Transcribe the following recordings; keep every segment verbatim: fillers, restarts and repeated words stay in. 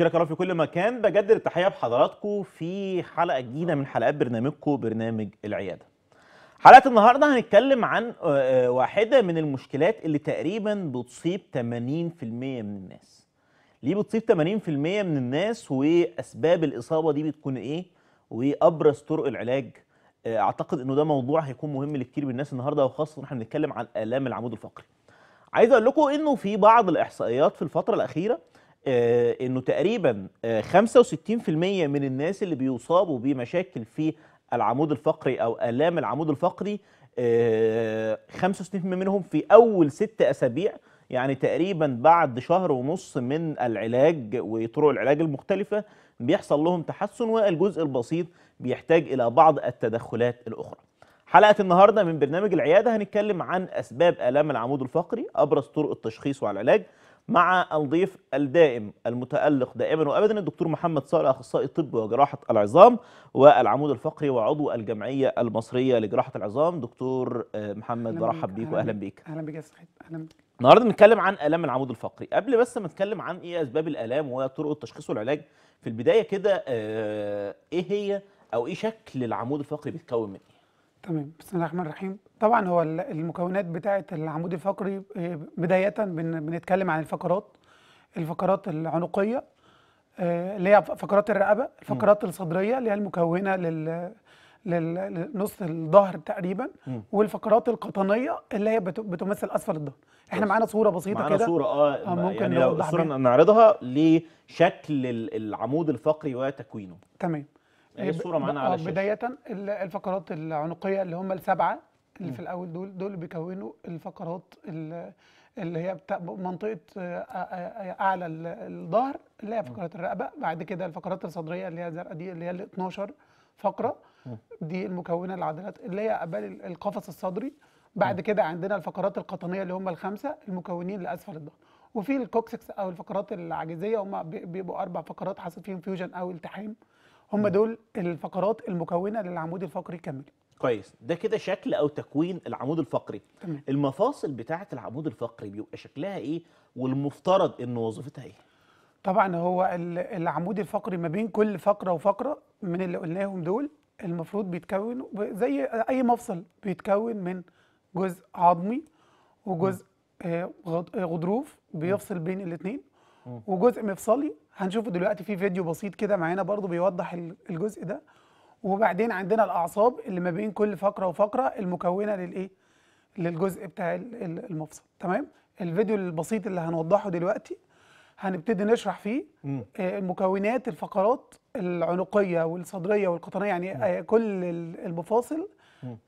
مشاركة كرام في كل مكان. بجدد التحية بحضراتكم في حلقة جديدة من حلقات برنامجكم برنامج العيادة. حلقة النهاردة هنتكلم عن واحدة من المشكلات اللي تقريبا بتصيب ثمانين بالمئة من الناس. ليه بتصيب ثمانين بالمئة من الناس؟ وأسباب الإصابة دي بتكون إيه؟ وأبرز طرق العلاج. أعتقد إنه ده موضوع هيكون مهم لكتير من الناس النهاردة، وخاصة إحنا بنتكلم عن آلام العمود الفقري. عايز أقول لكم إنه في بعض الإحصائيات في الفترة الأخيرة آه انه تقريبا آه خمسة وستين بالمئة من الناس اللي بيصابوا بمشاكل في العمود الفقري او الام العمود الفقري آه خمسة وستين بالمئة منهم في اول ست اسابيع، يعني تقريبا بعد شهر ونص من العلاج وطرق العلاج المختلفه بيحصل لهم تحسن، والجزء البسيط بيحتاج الى بعض التدخلات الاخرى. حلقه النهارده من برنامج العياده هنتكلم عن اسباب الام العمود الفقري، ابرز طرق التشخيص والعلاج، مع الضيف الدائم المتألق دائما وابدا الدكتور محمد صقر، اخصائي طب وجراحه العظام والعمود الفقري وعضو الجمعيه المصريه لجراحه العظام. دكتور محمد برحب بيك واهلا بيك. اهلا بيك يا سيد، اهلا بيك. النهارده بنتكلم عن الام العمود الفقري. قبل بس ما نتكلم عن ايه اسباب الالام وطرق التشخيص والعلاج، في البدايه كده ايه هي او ايه شكل العمود الفقري، بيتكون من ايه؟ تمام، بسم الله الرحمن الرحيم. طبعا هو المكونات بتاعه العمود الفقري، بدايه بنتكلم عن الفقرات الفقرات العنقيه اللي هي فقرات الرقبه، الفقرات الصدريه اللي هي المكونه لل لنص الظهر تقريبا، والفقرات القطنيه اللي هي بتمثل اسفل الظهر. احنا معانا صوره بسيطه كده، صوره اه ممكن يعني لو الصوره نعرضها لشكل العمود الفقري وتكوينه. تمام، ايه الصوره معانا على الشاشه؟ بدايه الفقرات العنقيه اللي هم السبعه اللي في الاول، دول دول بيكونوا الفقرات اللي هي منطقه اعلى الظهر اللي هي فقرات الرقبه. بعد كده الفقرات الصدريه اللي هي الزرقاء دي اللي هي اتناشر فقره، دي المكونه العضلات اللي هي قبال القفص الصدري. بعد كده عندنا الفقرات القطنيه اللي هم الخمسه المكونين لاسفل الظهر، وفي الكوكسكس او الفقرات العاجزيه، هم بيبقوا اربع فقرات حصل فيهم فيوجن او التحام. هم دول الفقرات المكونه للعمود الفقري كامل. كويس، ده كده شكل او تكوين العمود الفقري. تمام. المفاصل بتاعه العمود الفقري بيبقى شكلها ايه، والمفترض ان وظيفتها ايه؟ طبعا هو العمود الفقري ما بين كل فقره وفقره من اللي قلناهم دول المفروض بيتكون زي اي مفصل، بيتكون من جزء عظمي وجزء غضروف بيفصل بين الاثنين، وجزء مفصلي هنشوفه دلوقتي في فيديو بسيط كده معانا برضو بيوضح الجزء ده. وبعدين عندنا الاعصاب اللي ما بين كل فقره وفقره المكونه للايه، للجزء بتاع المفصل. تمام، الفيديو البسيط اللي هنوضحه دلوقتي هنبتدي نشرح فيه مكونات الفقرات العنقيه والصدريه والقطنيه، يعني كل المفاصل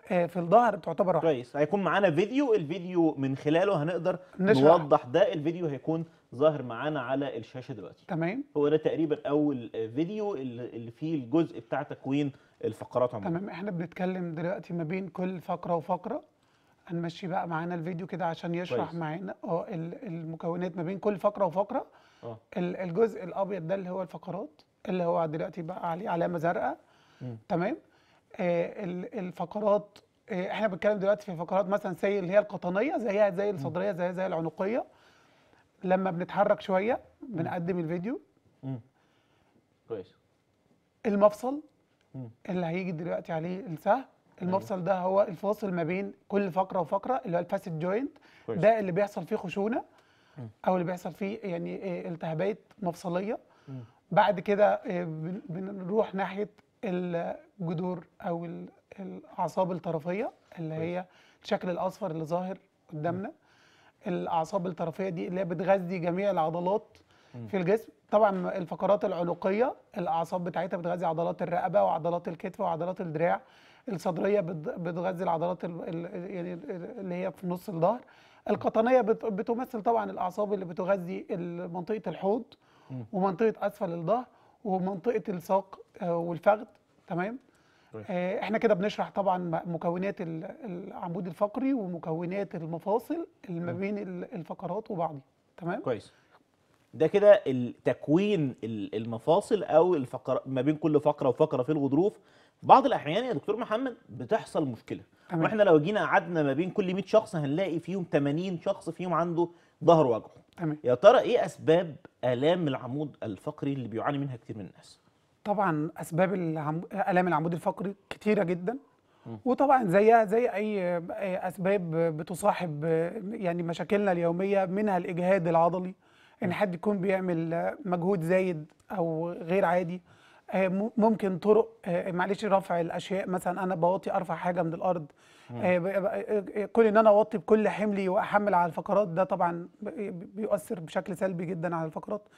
في الظهر بتعتبر واحده. كويس، هيكون معانا فيديو، الفيديو من خلاله هنقدر نشرح. نوضح ده. الفيديو هيكون ظاهر معانا على الشاشه دلوقتي. تمام، هو ده تقريبا اول فيديو اللي فيه الجزء بتاع تكوين الفقرات عموما. تمام، احنا بنتكلم دلوقتي ما بين كل فقره وفقره. هنمشي بقى معانا الفيديو كده عشان يشرح معانا اه المكونات ما بين كل فقره وفقره. اه الجزء الابيض ده اللي هو الفقرات اللي هو دلوقتي بقى عليه علامه زرقاء. تمام، آه الفقرات آه احنا بنتكلم دلوقتي في فقرات مثلا زي اللي هي القطنيه زيها زي الصدريه زيها زي العنقيه. لما بنتحرك شويه بنقدم الفيديو. امم كويس. المفصل مم. اللي هيجي دلوقتي عليه السهم، المفصل ده هو الفاصل ما بين كل فقره وفقره اللي هو الفاسيت جوينت. كويس. ده اللي بيحصل فيه خشونه مم. او اللي بيحصل فيه يعني التهابات مفصليه. مم. بعد كده بنروح ناحيه الجذور او الاعصاب الطرفيه اللي كويس. هي الشكل الاصفر اللي ظاهر قدامنا. مم. الاعصاب الطرفيه دي اللي هي بتغذي جميع العضلات م. في الجسم. طبعا الفقرات العنقيه الاعصاب بتاعتها بتغذي عضلات الرقبه وعضلات الكتف وعضلات الدراع. الصدريه بتغذي العضلات يعني اللي هي في نص الظهر. القطنيه بتمثل طبعا الاعصاب اللي بتغذي منطقه الحوض م. ومنطقه اسفل الظهر ومنطقه الساق والفخذ. تمام، احنا كده بنشرح طبعا مكونات العمود الفقري ومكونات المفاصل اللي ما بين الفقرات وبعضها. تمام، كويس، ده كده تكوين المفاصل او الفقرات ما بين كل فقره وفقره في الغضروف. بعض الاحيان يا دكتور محمد بتحصل مشكله. تمام. واحنا لو جينا قعدنا ما بين كل مية شخص هنلاقي فيهم تمانين شخص فيهم عنده ظهر وجعه. تمام. يا ترى ايه اسباب الام العمود الفقري اللي بيعاني منها كتير من الناس؟ طبعا اسباب العم... الام العمود الفقري كتيره جدا، م. وطبعا زيها زي اي اسباب بتصاحب يعني مشاكلنا اليوميه، منها الاجهاد العضلي، ان حد يكون بيعمل مجهود زايد او غير عادي، ممكن طرق معلش رفع الاشياء، مثلا انا بوطي ارفع حاجه من الارض، كون ان انا اوطي بكل حملي واحمل على الفقرات، ده طبعا بيؤثر بشكل سلبي جدا على الفقرات.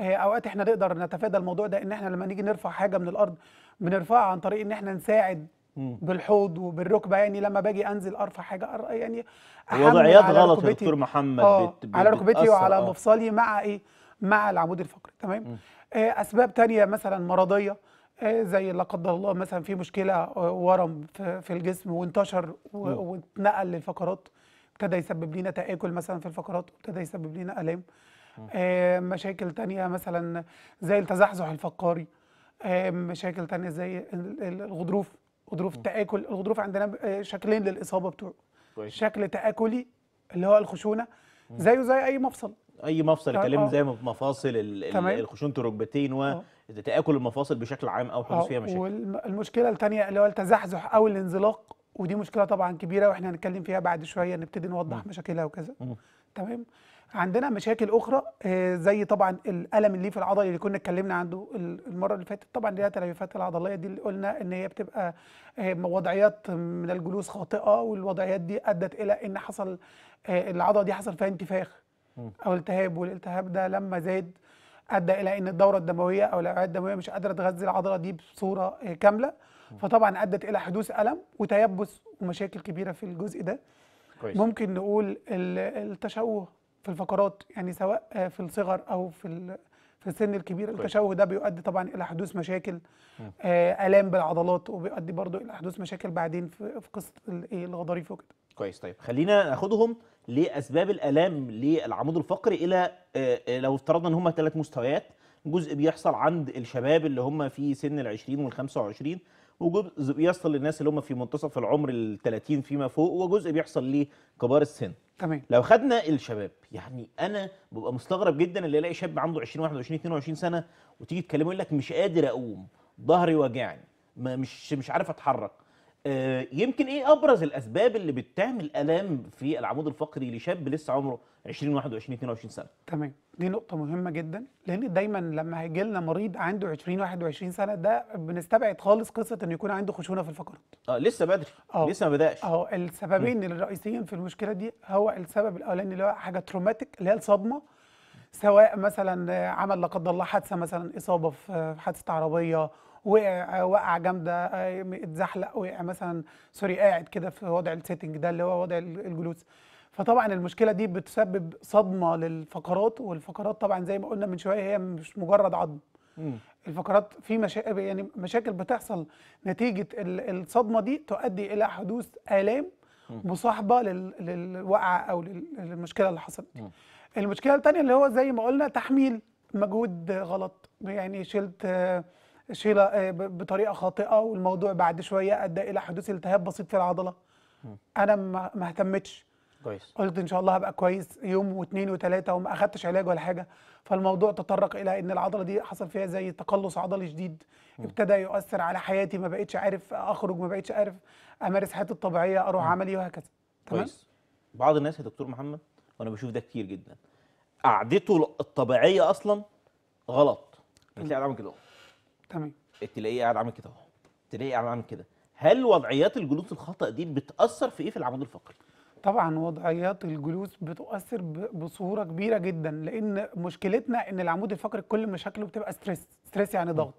اوقات احنا نقدر نتفادى الموضوع ده ان احنا لما نيجي نرفع حاجه من الارض بنرفعها عن طريق ان احنا نساعد بالحوض وبالركبه، يعني لما باجي انزل ارفع حاجه يعني وضعيات غلط يا دكتور محمد آه بت... بت... على ركبتي وعلى آه. مفصلي مع ايه؟ مع العمود الفقري. تمام. اسباب تانية مثلا مرضيه، زي لا قدر الله مثلا في مشكله ورم في الجسم وانتشر واتنقل للفقرات، ابتدى يسبب لنا تآكل مثلا في الفقرات، ابتدى يسبب لنا الام. مشاكل تانية مثلا زي التزحزح الفقري، مشاكل تانية زي الغضروف، غضروف التآكل. الغضروف عندنا شكلين للاصابه بتوعه، شكل تآكلي اللي هو الخشونه زيه زي اي مفصل، اي مفصل يكلمني زي مفاصل الخشونه الركبتين وتآكل المفاصل بشكل عام او حدوث فيها مشاكل. والمشكله الثانيه اللي هو التزحزح او الانزلاق، ودي مشكله طبعا كبيره واحنا هنتكلم فيها بعد شويه، نبتدي نوضح مشاكلها وكذا. تمام. عندنا مشاكل اخرى زي طبعا الالم الليف العضلي اللي كنا اتكلمنا عنه المره اللي فاتت، طبعا اللي هي التليفات العضليه دي اللي قلنا ان هي بتبقى وضعيات من الجلوس خاطئه، والوضعيات دي ادت الى ان حصل العضله دي حصل فيها انتفاخ او التهاب، والالتهاب ده لما زاد ادى الى ان الدوره الدمويه او الاوعيه الدمويه مش قادره تغذي العضله دي بصوره كامله، فطبعا ادت الى حدوث الم وتيبس ومشاكل كبيره في الجزء ده. كويس. ممكن نقول التشوه في الفقرات، يعني سواء في الصغر او في في السن الكبير، التشوه ده بيؤدي طبعا الى حدوث مشاكل الام بالعضلات، وبيؤدي برضو الى حدوث مشاكل بعدين في قصه الغضاريف وكده. كويس. طيب خلينا ناخدهم لاسباب الالام للعمود الفقري الى لو افترضنا ان هم ثلاث مستويات، جزء بيحصل عند الشباب اللي هم في سن ال عشرين والخمسة وعشرين، وجزء بيحصل للناس اللي هم في منتصف العمر ال ثلاثين فيما فوق، وجزء بيحصل لكبار السن. تمام. لو خدنا الشباب، يعني انا ببقى مستغرب جدا اللي الاقي شاب عنده عشرين واحد وعشرين اتنين وعشرين سنه وتيجي تكلمه يقول لك مش قادر اقوم، ظهري وجعني، مش مش عارف اتحرك. آه يمكن ايه ابرز الاسباب اللي بتعمل الام في العمود الفقري لشاب لسه عمره عشرين واحد وعشرين اتنين وعشرين سنه؟ تمام. دي نقطه مهمه جدا، لان دايما لما هيجي لنا مريض عنده عشرين واحد وعشرين سنه ده بنستبعد خالص قصه انه يكون عنده خشونه في الفقرات. اه لسه بدري، أوه. لسه ما بداش. اه السببين الرئيسيين في المشكله دي، هو السبب الاولاني اللي هو حاجه تروماتيك اللي هي الصدمه، سواء مثلا عمل لا قدر الله حادثه، مثلا اصابه في حادثه عربيه، وقع وقع جامده، اتزحلق، وقع مثلا سوري قاعد كده في وضع السيتنج ده اللي هو وضع الجلوس، فطبعا المشكله دي بتسبب صدمه للفقرات، والفقرات طبعا زي ما قلنا من شويه هي مش مجرد عظم. مم. الفقرات في مشاكل، يعني مشاكل بتحصل نتيجه الصدمه دي تؤدي الى حدوث الام مصاحبه للوقعه او للمشكله اللي حصلت. مم. المشكله الثانيه اللي هو زي ما قلنا تحميل مجهود غلط، يعني شلت شيله بطريقه خاطئه، والموضوع بعد شويه ادى الى حدوث التهاب بسيط في العضله. م. انا ما اهتمتش، كويس، قلت ان شاء الله هبقى كويس يوم واثنين وثلاثه وما اخدتش علاج ولا حاجه، فالموضوع تطرق الى ان العضله دي حصل فيها زي تقلص عضلي شديد، ابتدى يؤثر على حياتي، ما بقتش عارف اخرج، ما بقتش عارف امارس حياتي الطبيعيه، اروح م. عملي وهكذا. تمام. كويس. بعض الناس يا دكتور محمد وانا بشوف ده كتير جدا، قعدته الطبيعيه اصلا غلط، بتلاقي عامل كده، تمام، تلاقيه قاعد عامل كده اهو، تلاقيه قاعد عامل كده. هل وضعيات الجلوس الخطأ دي بتأثر في ايه في العمود الفقري؟ طبعا وضعيات الجلوس بتؤثر بصوره كبيره جدا، لان مشكلتنا ان العمود الفقري كل مشاكله بتبقى ستريس، ستريس يعني ضغط.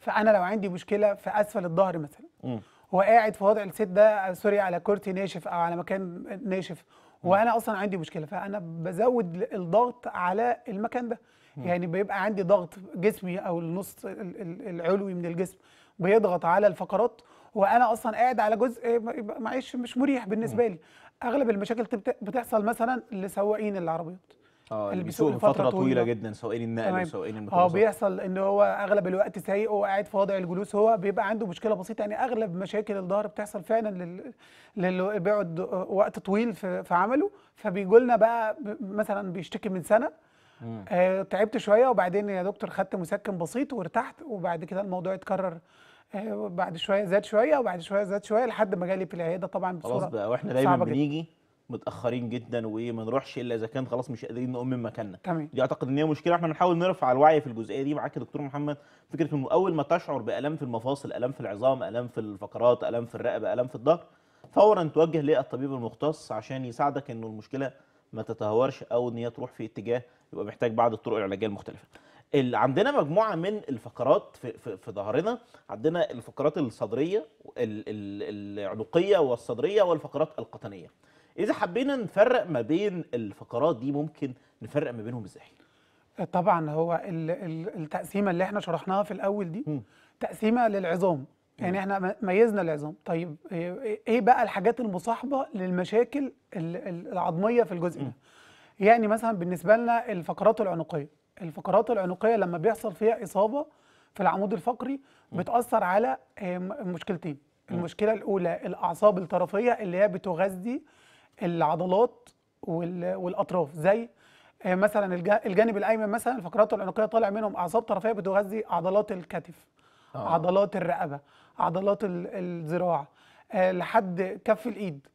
فانا لو عندي مشكله في اسفل الظهر مثلا، وقاعد في وضع السيت ده سوري على كرسي ناشف او على مكان ناشف، وانا اصلا عندي مشكله، فانا بزود الضغط على المكان ده، يعني بيبقى عندي ضغط جسمي او النص العلوي من الجسم بيضغط على الفقرات، وانا اصلا قاعد على جزء معلش مش مريح بالنسبه لي. اغلب المشاكل بتحصل مثلا لسواقين العربيات، اه اللي بيسوق فتره طويله جدا، سواقين النقل وسواقين الميكروباص. اه بيحصل ان هو اغلب الوقت سايق وقاعد في وضع الجلوس، هو بيبقى عنده مشكله بسيطه. يعني اغلب مشاكل الظهر بتحصل فعلا لل... للي بيقعد وقت طويل في, في عمله، فبيجي لنا بقى مثلا بيشتكي من سنه آه تعبت شويه وبعدين يا دكتور خدت مسكن بسيط وارتحت، وبعد كده الموضوع يتكرر آه بعد شويه زاد شويه وبعد شويه زاد شويه لحد ما جالي في العياده طبعا بصوره خلاص بقى. واحنا دايما بنيجي متاخرين جدا وما نروحش الا اذا كان خلاص مش قادرين نقوم من مكاننا. دي اعتقد ان هي مشكله احنا بنحاول نرفع الوعي في الجزئيه دي معاك يا دكتور محمد. فكره انه اول ما تشعر بالام في المفاصل، الام في العظام، الام في الفقرات، الام في الرقبه، الام في الظهر، فورا توجه للطبيب المختص عشان يساعدك انه المشكله ما تتهورش او ان هي تروح في اتجاه يبقى محتاج بعض الطرق العلاجيه المختلفه. عندنا مجموعه من الفقرات في في ظهرنا، عندنا الفقرات الصدريه العنقيه والصدريه والفقرات القطنيه. إذا حبينا نفرق ما بين الفقرات دي ممكن نفرق ما بينهم إزاي؟ طبعا هو التقسيمة اللي احنا شرحناها في الأول دي م. تقسيمة للعظام، يعني احنا ميزنا العظام. طيب إيه بقى الحاجات المصاحبة للمشاكل العظمية في الجزء ده؟ يعني مثلا بالنسبة لنا الفقرات العنقية، الفقرات العنقية لما بيحصل فيها إصابة في العمود الفقري بتأثر على مشكلتين. المشكلة الأولى الأعصاب الطرفية اللي هي بتغذي العضلات والاطراف، زي مثلا الجانب الايمن مثلا الفقرات العنقيه طالع منهم اعصاب طرفيه بتغذي عضلات الكتف، آه. عضلات الرقبه، عضلات الذراع، لحد كف الايد.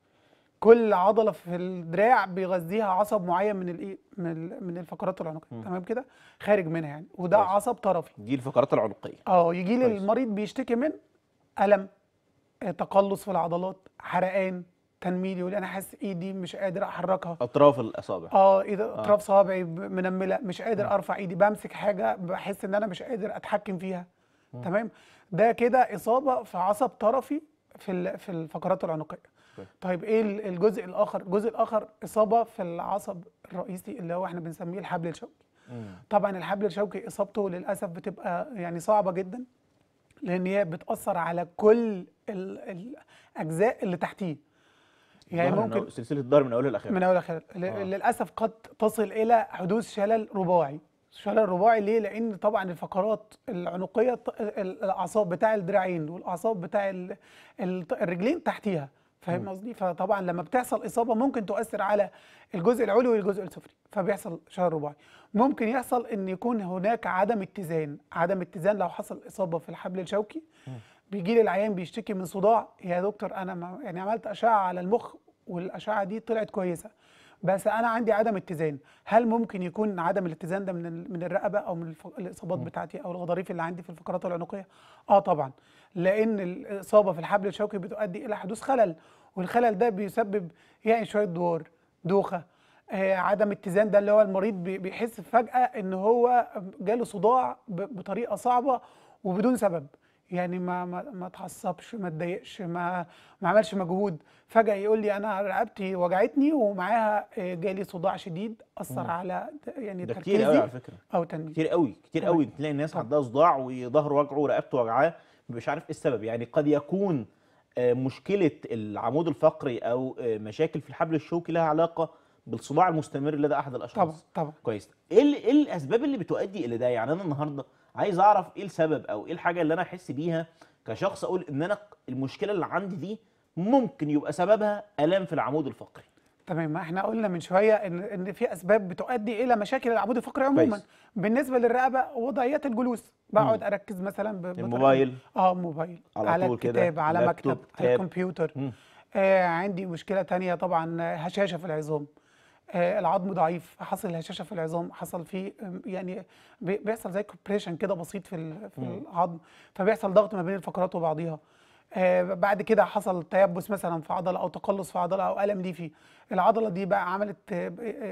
كل عضله في الدراع بيغذيها عصب معين من الايد من من الفقرات العنقيه، تمام كده؟ خارج منها يعني، وده بيش. عصب طرفي. دي الفقرات العنقيه. اه يجي لي المريض بيشتكي من الم، تقلص في العضلات، حرقان، تنميل، يقول انا حاسس ايدي مش قادر احركها، اطراف الاصابع اه اطراف صوابعي منمله، مش قادر آه. ارفع ايدي، بمسك حاجه بحس ان انا مش قادر اتحكم فيها، آه. تمام. ده كده اصابه في عصب طرفي في في الفقرات العنقيه. آه. طيب ايه الجزء الاخر؟ الجزء الاخر اصابه في العصب الرئيسي اللي هو احنا بنسميه الحبل الشوكي. آه. طبعا الحبل الشوكي اصابته للاسف بتبقى يعني صعبه جدا، لان هي بتاثر على كل الاجزاء اللي تحتيه. يعني ممكن سلسله الظهر من اولها لاخرها من اولها لاخرها آه. للاسف قد تصل الى حدوث شلل رباعي. شلل رباعي ليه؟ لان طبعا الفقرات العنقيه الاعصاب بتاع الدراعين والاعصاب بتاع الرجلين تحتيها، فاهم قصدي؟ فطبعا لما بتحصل اصابه ممكن تؤثر على الجزء العلوي والجزء السفلي، فبيحصل شلل رباعي. ممكن يحصل ان يكون هناك عدم اتزان، عدم اتزان لو حصل اصابه في الحبل الشوكي. م. بيجي لي العيان بيشتكي من صداع، يا دكتور انا يعني عملت اشعه على المخ والاشعه دي طلعت كويسه، بس انا عندي عدم اتزان. هل ممكن يكون عدم الاتزان ده من من الرقبه او من الاصابات بتاعتي او الغضاريف اللي عندي في الفقرات العنقيه؟ اه طبعا، لان الاصابه في الحبل الشوكي بتؤدي الى حدوث خلل، والخلل ده بيسبب يعني شويه دوار، دوخه، آه عدم اتزان. ده اللي هو المريض بيحس فجاه ان هو جاله صداع بطريقه صعبه وبدون سبب، يعني ما ما ما اتعصبش، ما اتضايقش، ما ما عملش مجهود، فجأة يقول لي انا رقبتي وجعتني ومعاها جالي صداع شديد اثر مم. على يعني ده تركيزي. كتير قوي على فكره، او تنميل كتير قوي كتير قوي. تلاقي الناس عندها صداع وظهره وجعه ورقبته وجعاه، مش عارف ايه السبب. يعني قد يكون مشكله العمود الفقري او مشاكل في الحبل الشوكي لها علاقه بالصداع المستمر لدى احد الاشخاص. طبعا طبعا. كويس. ايه الاسباب اللي بتؤدي الى ده؟ يعني انا النهارده عايز اعرف ايه السبب او ايه الحاجه اللي انا احس بيها كشخص اقول ان انا المشكله اللي عندي دي ممكن يبقى سببها الام في العمود الفقري. تمام. احنا قلنا من شويه ان ان في اسباب بتؤدي الى مشاكل العمود الفقري عموما. بيس. بالنسبه للرقبه وضعيات الجلوس، بقعد مم. اركز مثلا بالموبايل، اه موبايل على, على الكتاب، على مكتب، على الكمبيوتر. آه عندي مشكله ثانيه طبعا، هشاشه في العظام، العظم ضعيف، حصل هشاشه في العظام، حصل فيه يعني بيحصل زي كومبريشن كده بسيط في في العظم، فبيحصل ضغط ما بين الفقرات وبعضيها. بعد كده حصل تيبس مثلا في عضله او تقلص في عضله او الم ليفي، العضله دي بقى عملت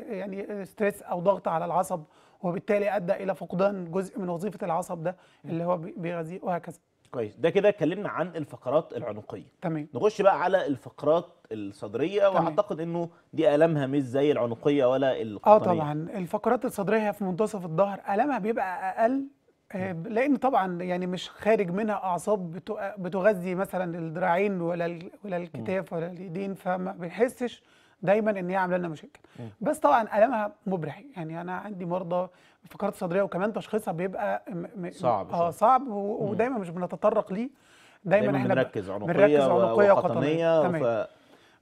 يعني ستريس او ضغط على العصب، وبالتالي ادى الى فقدان جزء من وظيفه العصب ده اللي هو بيغذيه، وهكذا. كويس. ده كده اتكلمنا عن الفقرات العنقيه. تمام. نخش بقى على الفقرات الصدريه. تمام. واعتقد انه دي المها مش زي العنقيه ولا القطنيه. اه طبعا. الفقرات الصدريه في منتصف الظهر المها بيبقى اقل، آه لان طبعا يعني مش خارج منها اعصاب بتغذي مثلا الذراعين ولا ولا الكتاف ولا اليدين، فما بنحسش دايما ان هي عامله لنا مشاكل. بس طبعا ألمها مبرح، يعني انا عندي مرضى فقرات صدريه وكمان تشخيصها بيبقى صعب اه صعب ودايما مش بنتطرق ليه، دايما, دايماً احنا بنركز عنقيه وقطنيه, وقطنية تمام. ف...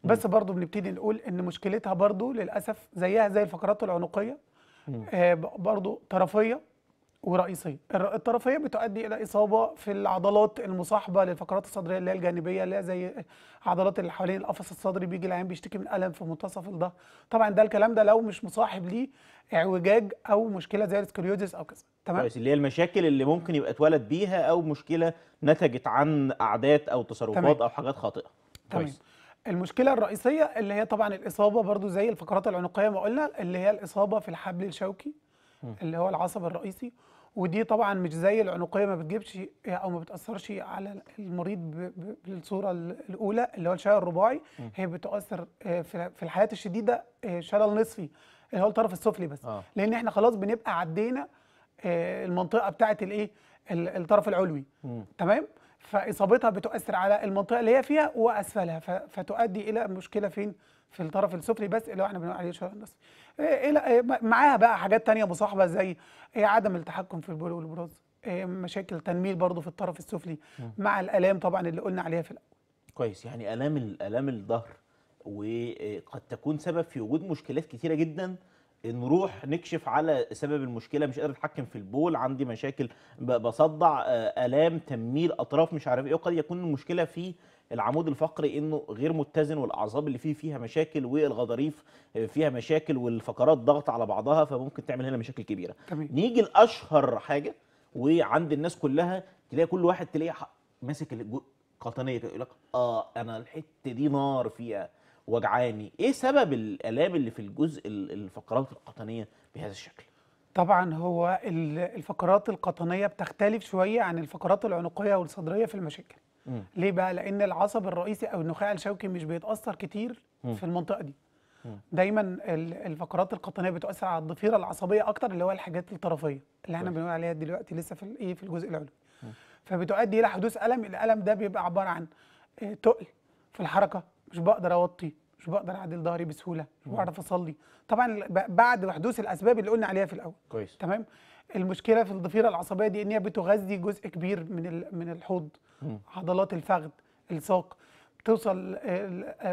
بس برضو بنبتدي نقول ان مشكلتها برضو للاسف زيها زي الفقرات العنقيه آه برضو طرفيه ورئيسيه. الطرفيه بتؤدي الى اصابه في العضلات المصاحبه للفقرات الصدريه اللي هي الجانبيه، اللي هي زي عضلات اللي حوالين القفص الصدري، بيجي العيان بيشتكي من الم في منتصف الظهر. طبعا ده الكلام ده لو مش مصاحب ليه اعوجاج او مشكله زي السكوليوزيس او كذا تمام. كويس، اللي هي المشاكل اللي ممكن يبقى اتولد بيها او مشكله نتجت عن عادات او تصرفات تمام. او حاجات خاطئه تمام. كويس. المشكله الرئيسيه اللي هي طبعا الاصابه برضو زي الفقرات العنقيه ما قلنا، اللي هي الاصابه في الحبل الشوكي اللي هو العصب الرئيسي، ودي طبعا مش زي العنقيه ما بتجيبش او ما بتاثرش على المريض بالصوره الاولى اللي هو الشلل الرباعي. هي بتاثر في الحالات الشديده شلل نصفي اللي هو الطرف السفلي بس آه. لان احنا خلاص بنبقى عدينا المنطقه بتاعه الايه الطرف العلوي م. تمام. فاصابتها بتؤثر على المنطقه اللي هي فيها واسفلها، فتؤدي الى مشكله فين؟ في الطرف السفلي بس اللي هو احنا بنقول عليه شلل نصفي. إيه معاها بقى حاجات تانية مصاحبه زي إيه عدم التحكم في البول والبراز، إيه مشاكل تنميل برضو في الطرف السفلي م. مع الآلام طبعا اللي قلنا عليها في الأول. كويس، يعني آلام الآلام الظهر وقد تكون سبب في وجود مشكلات كتيرة جدا. نروح نكشف على سبب المشكله، مش قادر اتحكم في البول، عندي مشاكل بصدع، الام، تنميل اطراف، مش عارف ايه. وقد يكون المشكله في العمود الفقري انه غير متزن والاعصاب اللي فيه فيها مشاكل والغضاريف فيها مشاكل والفقرات ضغط على بعضها، فممكن تعمل هنا مشاكل كبيره. طبعا. نيجي لاشهر حاجه وعند الناس كلها، تلاقي كل واحد تلاقيه ماسك القطنيه يقول لك اه انا الحته دي نار فيها وجعاني. ايه سبب الالام اللي في الجزء الفقرات القطنيه بهذا الشكل؟ طبعا هو الفقرات القطنيه بتختلف شويه عن الفقرات العنقيه والصدريه في المشاكل. م. ليه بقى؟ لان العصب الرئيسي او النخاع الشوكي مش بيتاثر كتير م. في المنطقه دي. م. دايما الفقرات القطنيه بتؤثر على الضفيره العصبيه اكتر، اللي هو الحاجات الطرفيه اللي احنا بنقول عليها دلوقتي لسه في الايه في الجزء العلوي. فبتؤدي الى حدوث الم، الالم ده بيبقى عباره عن تقل في الحركه، مش بقدر اوطي، مش بقدر اعدل ظهري بسهوله، مش بعرف اصلي. طبعا بعد حدوث الاسباب اللي قلنا عليها في الاول. كويس. تمام. المشكله في الضفيره العصبيه دي ان هي بتغذي جزء كبير من من الحوض، مم. عضلات الفخذ، الساق، بتوصل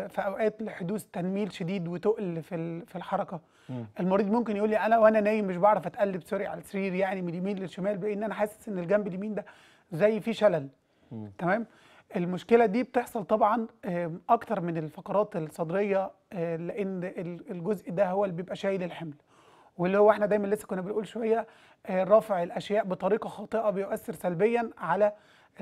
في اوقات لحدوث تنميل شديد وتقل في في الحركه. مم. المريض ممكن يقول لي انا وانا نايم مش بعرف اتقلب سوري على السرير، يعني من اليمين للشمال، بان انا حاسس ان الجنب اليمين ده زي فيه شلل. مم. تمام. المشكلة دي بتحصل طبعا أكتر من الفقرات الصدرية، لأن الجزء ده هو اللي بيبقى شايل الحمل، واللي هو احنا دايما لسه كنا بنقول شوية رفع الأشياء بطريقة خاطئة بيؤثر سلبيا على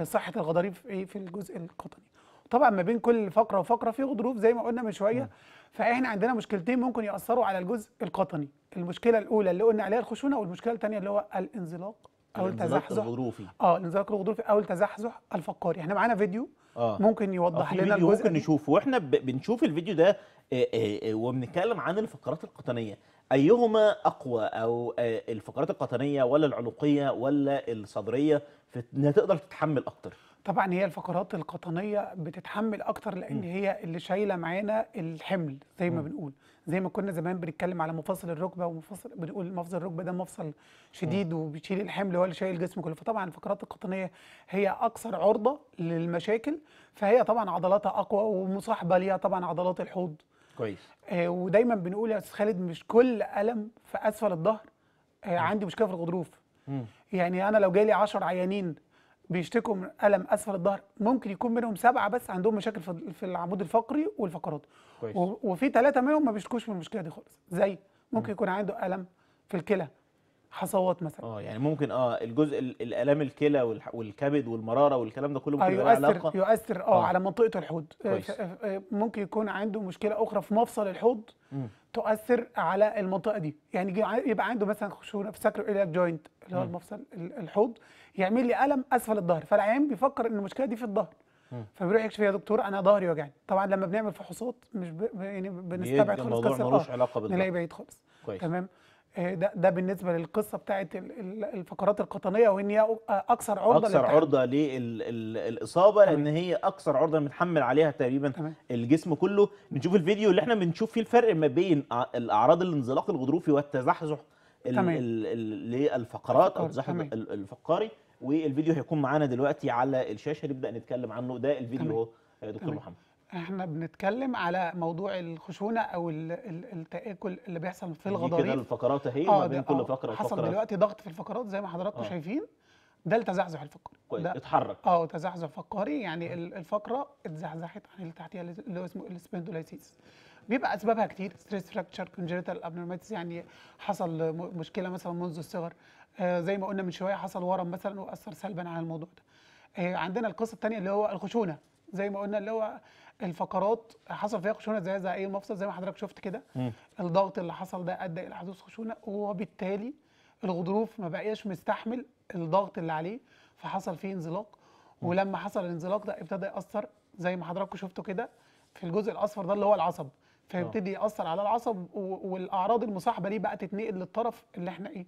صحة الغضاريف في الجزء القطني. طبعا ما بين كل فقرة وفقرة في غضروف زي ما قلنا من شوية، فاحنا عندنا مشكلتين ممكن يأثروا على الجزء القطني. المشكلة الأولى اللي قلنا عليها الخشونة، والمشكلة الثانية اللي هو الانزلاق او التزحزح الغضروفي. اه الانزلاق الغضروفي او التزحزح الفقري. احنا معانا فيديو آه. ممكن يوضح لنا الجزء، ممكن نشوفه، واحنا بنشوف الفيديو ده وبنتكلم عن الفقرات القطنيه، ايهما اقوى، او الفقرات القطنيه ولا العنقيه ولا الصدريه انها تقدر تتحمل اكتر؟ طبعا هي الفقرات القطنيه بتتحمل اكتر، لان م. هي اللي شايله معانا الحمل زي ما م. بنقول، زي ما كنا زمان بنتكلم على مفاصل الركبه، ومفاصل بنقول مفصل الركبه ده مفصل شديد م. وبيشيل الحمل، هو اللي شايل الجسم كله. فطبعا الفقرات القطنيه هي اكثر عرضه للمشاكل، فهي طبعا عضلاتها اقوى ومصاحبه ليها طبعا عضلات الحوض. كويس. آه ودايما بنقول يا استاذ خالد مش كل الم في اسفل الظهر آه عندي مشكله في الغضروف. م. يعني انا لو جالي عشرة عيانين بيشتكوا من الم اسفل الظهر، ممكن يكون منهم سبعه بس عندهم مشاكل في العمود الفقري والفقرات. كويس. وفي ثلاثه منهم ما بيشتكوش من المشكله دي خالص، زي ممكن م. يكون عنده الم في الكلى، حصوات مثلا. اه يعني ممكن اه الجزء الالام الكلى والكبد والمراره والكلام ده كله ممكن يؤثر علاقة. يؤثر اه على منطقه الحوض. كويس. ممكن يكون عنده مشكله اخرى في مفصل الحوض م. تؤثر على المنطقه دي، يعني يبقى عنده مثلا خشونه في الساكرو ايلاج جوينت اللي هو المفصل الحوض، يعمل لي الم اسفل الظهر، فالعيان بيفكر ان المشكله دي في الظهر، فبيروح يكشف يا دكتور انا ظهري وجعني. طبعا لما بنعمل فحوصات مش ب... يعني بنستبعد خالص كسر، اه نلاقي بعيد خالص. تمام. ده, ده بالنسبه للقصه بتاعه الفقرات القطنيه، وان هي اكثر عرضه اكثر عرضه للاصابه، لان هي اكثر عرضه متحمل عليها تقريبا الجسم كله. بنشوف الفيديو اللي احنا بنشوف فيه الفرق ما بين الاعراض الانزلاق الغضروفي والتزحزح للفقرات او التزحزح الفقري، والفيديو هيكون معانا دلوقتي على الشاشه نبدا نتكلم عنه. ده الفيديو اهو يا دكتور تمام. محمد، احنا بنتكلم على موضوع الخشونه او التآكل اللي بيحصل في الغضاريف كده، الفقرات اهي ما بين كل فقره حصل وفقرة. دلوقتي ضغط في الفقرات زي ما حضراتكم آه. شايفين، ده التزحزح الفقري، ده اتحرك اه تزحزح فقري، يعني الفقره اتزحزحت عن اللي تحتها اللي هو اسمه السبندولايسيس. بيبقى اسبابها كتير، ستريس فراكتشر، كونجنتال ابنورماليتيز، يعني حصل مشكله مثلا منذ الصغر، آه زي ما قلنا من شويه حصل ورم مثلا واثر سلبا على الموضوع ده. آه عندنا القصه الثانيه اللي هو الخشونه، زي ما قلنا اللي هو الفقرات حصل فيها خشونه زي زي اي مفصل، زي ما حضرتك شفت كده الضغط اللي حصل ده ادى الى حدوث خشونه، وبالتالي الغضروف ما بقاش مستحمل الضغط اللي عليه فحصل فيه انزلاق. ولما حصل الانزلاق ده ابتدى ياثر زي ما حضراتكم شفتوا كده في الجزء الاصفر ده اللي هو العصب، فيبتدي ياثر على العصب، والاعراض المصاحبه ليه بقى تتنقل للطرف اللي احنا ايه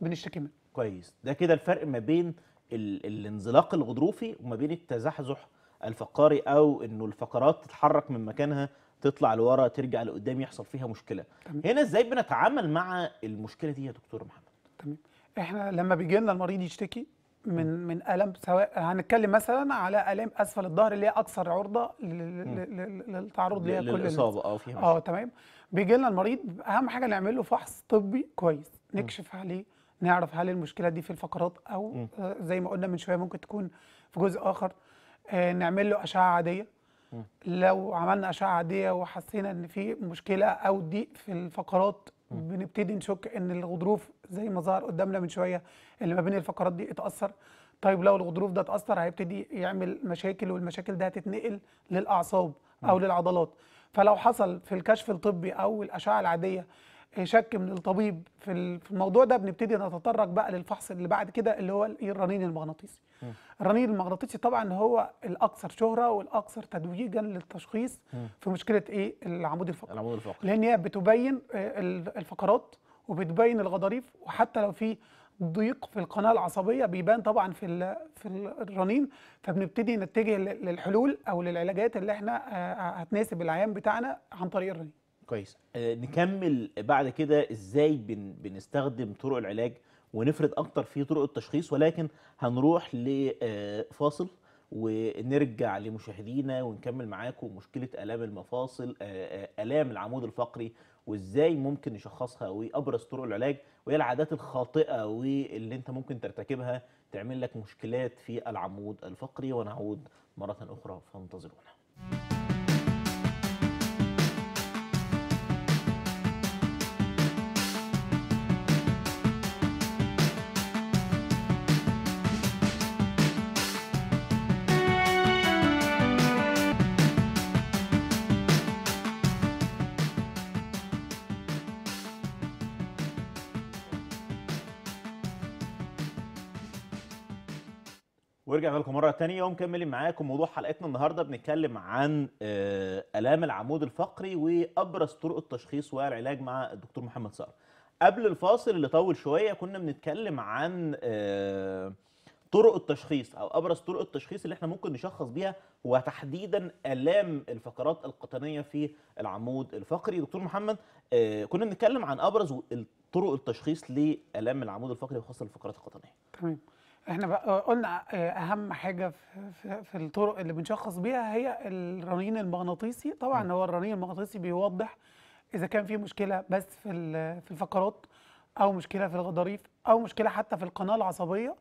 بنشتكي منه. كويس، ده كده الفرق ما بين الانزلاق الغضروفي وما بين التزحزح الفقاري، او انه الفقرات تتحرك من مكانها، تطلع لورا، ترجع لقدام، يحصل فيها مشكله. تمام. هنا ازاي بنتعامل مع المشكله دي يا دكتور محمد؟ تمام، احنا لما بيجي لنا المريض يشتكي من م. من الم، سواء هنتكلم مثلا على الام اسفل الظهر اللي هي اكثر عرضه للتعرض ليها كل الاصابه اه فيها اه تمام. بيجي لنا المريض، اهم حاجه نعمل له فحص طبي كويس، نكشف عليه، نعرف هل المشكله دي في الفقرات او م. زي ما قلنا من شويه ممكن تكون في جزء اخر. نعمل له اشعه عاديه، لو عملنا اشعه عاديه وحسينا ان في مشكله او ضيق في الفقرات بنبتدي نشك ان الغضروف زي ما ظهر قدامنا من شويه اللي ما بين الفقرات دي اتاثر. طيب لو الغضروف ده اتاثر هيبتدي يعمل مشاكل، والمشاكل ده هتتنقل للاعصاب او للعضلات. فلو حصل في الكشف الطبي او الاشعه العاديه شك من الطبيب في الموضوع ده، بنبتدي نتطرق بقى للفحص اللي بعد كده اللي هو الرنين المغناطيسي. الرنين المغناطيسي طبعا هو الاكثر شهره والاكثر تدويجا للتشخيص في مشكله ايه العمود الفقري، العمود الفقري لان هي بتبين الفقرات وبتبين الغضاريف، وحتى لو في ضيق في القناه العصبيه بيبان طبعا في في الرنين. فبنبتدي نتجه للحلول او للعلاجات اللي احنا هتناسب العيان بتاعنا عن طريق الرنين. كويس، آه نكمل بعد كده ازاي بن بنستخدم طرق العلاج ونفرد اكتر في طرق التشخيص، ولكن هنروح لفاصل ونرجع لمشاهدينا ونكمل معاكم مشكله الام المفاصل، آه الام العمود الفقري، وازاي ممكن نشخصها وابرز طرق العلاج، وهي العادات الخاطئه واللي انت ممكن ترتكبها تعمل لك مشكلات في العمود الفقري. ونعود مره اخرى فانتظرونا. ورجعنا لكم مره ثانيه ومكملين معاكم موضوع حلقتنا النهارده، بنتكلم عن الام العمود الفقري وابرز طرق التشخيص والعلاج مع الدكتور محمد صقر. قبل الفاصل اللي طول شويه كنا بنتكلم عن طرق التشخيص او ابرز طرق التشخيص اللي احنا ممكن نشخص بيها، وتحديدا الام الفقرات القطنيه في العمود الفقري. دكتور محمد، كنا بنتكلم عن ابرز طرق التشخيص لالام العمود الفقري وخاصه الفقرات القطنيه. تمام، احنا قلنا اهم حاجه في الطرق اللي بنشخص بيها هي الرنين المغناطيسي. طبعا هو الرنين المغناطيسي بيوضح اذا كان في مشكله بس في في الفقرات او مشكله في الغضاريف او مشكله حتى في القناه العصبيه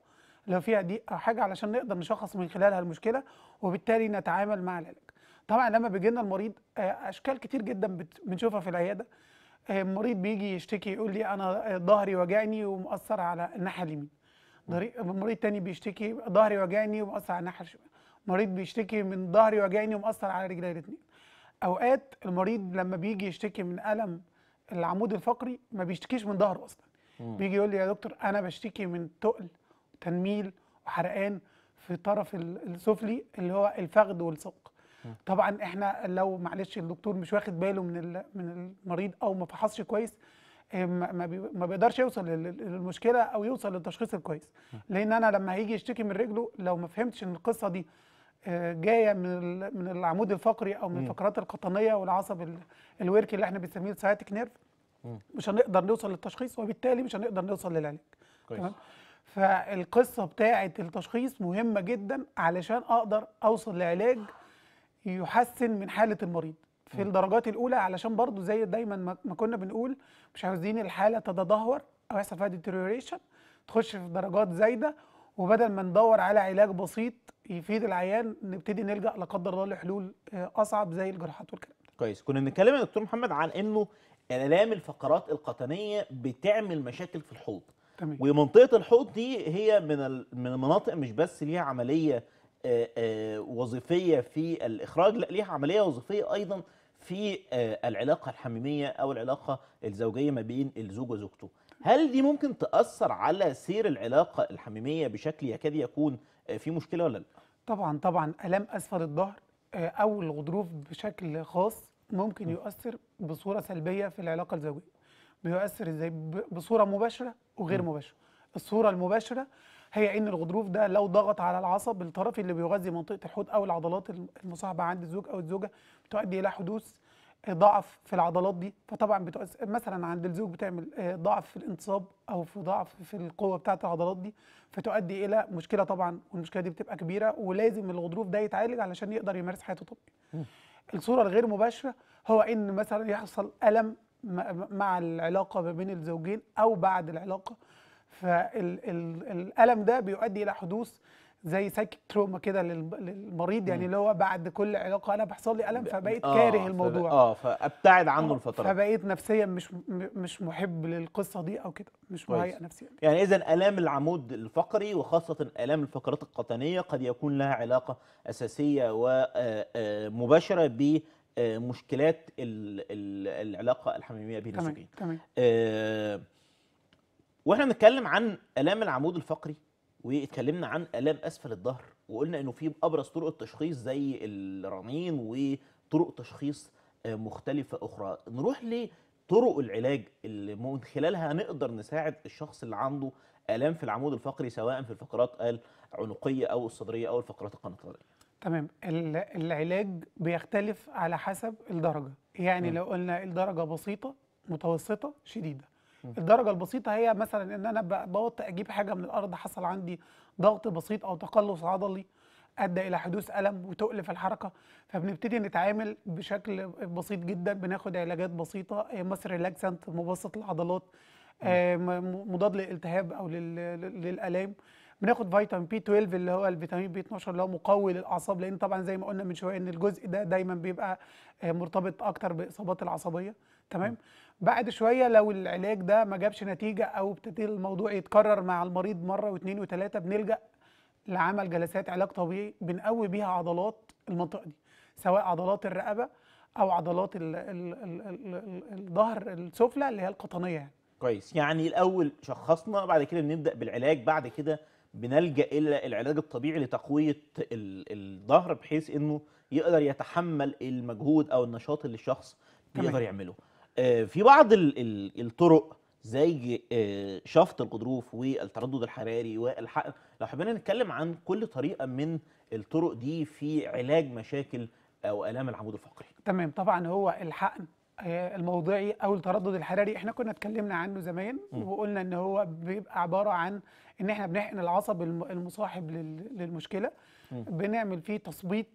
لو فيها دي او حاجه، علشان نقدر نشخص من خلالها المشكله وبالتالي نتعامل مع العلاج. طبعا لما بيجي لنا المريض اشكال كتير جدا بنشوفها في العياده. المريض بيجي يشتكي يقول لي انا ظهري وجعني ومؤثر على الناحيه اليمين. مريض تاني بيشتكي ظهري وجعني ومؤثر على الناحيه الشمال. مريض بيشتكي من ظهري وجعني ومؤثر على رجلي الاثنين. اوقات المريض لما بيجي يشتكي من الم العمود الفقري ما بيشتكيش من ظهره اصلا. مم. بيجي يقول لي يا دكتور انا بشتكي من تقل وتنميل وحرقان في الطرف السفلي اللي هو الفخذ والساق. طبعا احنا لو معلش الدكتور مش واخد باله من من المريض او ما فحصش كويس، ما بيقدرش يوصل للمشكله او يوصل للتشخيص الكويس. لان انا لما هيجي يشتكي من رجله لو ما فهمتش ان القصه دي جايه من من العمود الفقري او من الفقرات القطنيه والعصب الوركي اللي احنا بنسميه السياتيك نيرف، مش هنقدر نوصل للتشخيص وبالتالي مش هنقدر نوصل للعلاج. تمام؟ فالقصه بتاعه التشخيص مهمه جدا علشان اقدر اوصل لعلاج يحسن من حاله المريض في الدرجات الاولى، علشان برضو زي دايما ما كنا بنقول مش عاوزين الحاله تتدهور او يحصل فيها ديتيريوريشن تخش في درجات زايده، وبدل ما ندور على علاج بسيط يفيد العيان نبتدي نلجا لا قدر الله لحلول اصعب زي الجراحات والكلام ده. كويس، كنا بنتكلم يا دكتور محمد عن انه الالام الفقرات القطنيه بتعمل مشاكل في الحوض. تمام. ومنطقه الحوض دي هي من من المناطق مش بس ليها عمليه وظيفيه في الاخراج، لا ليها عمليه وظيفيه ايضا في العلاقه الحميميه او العلاقه الزوجيه ما بين الزوج وزوجته. هل دي ممكن تاثر على سير العلاقه الحميميه بشكل يكاد يكون في مشكله ولا لا؟ طبعا طبعا، الام اسفل الظهر او الغضروف بشكل خاص ممكن يؤثر بصوره سلبيه في العلاقه الزوجيه. بيؤثر ازاي؟ بصوره مباشره وغير مباشره. الصوره المباشره هي ان الغضروف ده لو ضغط على العصب الطرفي اللي بيغذي منطقه الحوض او العضلات المصاحبه عند الزوج او الزوجه بتؤدي الى حدوث ضعف في العضلات دي، فطبعا بتؤثر مثلا عند الزوج بتعمل ضعف في الانتصاب او في ضعف في القوه بتاعه العضلات دي، فتؤدي الى مشكله طبعا، والمشكله دي بتبقى كبيره ولازم الغضروف ده يتعالج علشان يقدر يمارس حياته طبيعي. الصوره الغير مباشره هو ان مثلا يحصل الم مع العلاقه ما بين الزوجين او بعد العلاقه، فالالم ده بيؤدي الى حدوث زي سايكيك تروما كده للمريض، يعني اللي هو بعد كل علاقه انا بيحصل لي الم فبقيت آه كاره الموضوع، اه فابتعد عنه الفتره، فبقيت نفسيا مش مش محب للقصه دي او كده، مش مهيئ نفسيا. يعني اذا الام العمود الفقري وخاصه الام الفقرات القطنيه قد يكون لها علاقه اساسيه ومباشره ب مشكلات العلاقه الحميميه بين الزوجين. تمام. آه واحنا بنتكلم عن الام العمود الفقري واتكلمنا عن الام اسفل الظهر وقلنا انه في ابرز طرق التشخيص زي الرنين وطرق تشخيص مختلفه اخرى. نروح لطرق العلاج اللي من خلالها نقدر نساعد الشخص اللي عنده الام في العمود الفقري سواء في الفقرات العنقيه او الصدريه او الفقرات القنطريه. تمام. العلاج بيختلف على حسب الدرجة، يعني م. لو قلنا الدرجة بسيطة متوسطة شديدة. م. الدرجة البسيطة هي مثلا ان انا بوطي اجيب حاجة من الارض، حصل عندي ضغط بسيط او تقلص عضلي ادى الى حدوث الم وتؤلف الحركة، فبنبتدي نتعامل بشكل بسيط جدا، بناخد علاجات بسيطة مصر ريلاكسانت مبسط العضلات، مضاد للالتهاب او للالام، بناخد فيتامين بي اتناشر اللي هو الفيتامين بي اتناشر اللي هو مقوي للاعصاب، لان طبعا زي ما قلنا من شويه ان الجزء ده دايما بيبقى مرتبط اكتر باصابات العصبيه. تمام. بعد شويه لو العلاج ده ما جابش نتيجه او ابتدى الموضوع يتكرر مع المريض مره واثنين وثلاثه، بنلجا لعمل جلسات علاج طبيعي بنقوي بيها عضلات المنطقه دي، سواء عضلات الرقبه او عضلات الظهر السفلى اللي هي القطنيه يعني. كويس. يعني الاول شخصنا، بعد كده بنبدا بالعلاج، بعد كده بنلجأ إلى العلاج الطبيعي لتقوية الظهر بحيث إنه يقدر يتحمل المجهود أو النشاط اللي الشخص بيقدر يعمله. في بعض الطرق زي شفط الغضروف والتردد الحراري والحقن، لو حبينا نتكلم عن كل طريقة من الطرق دي في علاج مشاكل أو آلام العمود الفقري. تمام. طبعا هو الحقن الموضعي او التردد الحراري احنا كنا اتكلمنا عنه زمان، وقلنا ان هو بيبقى عباره عن ان احنا بنحقن العصب المصاحب للمشكله، بنعمل فيه تثبيط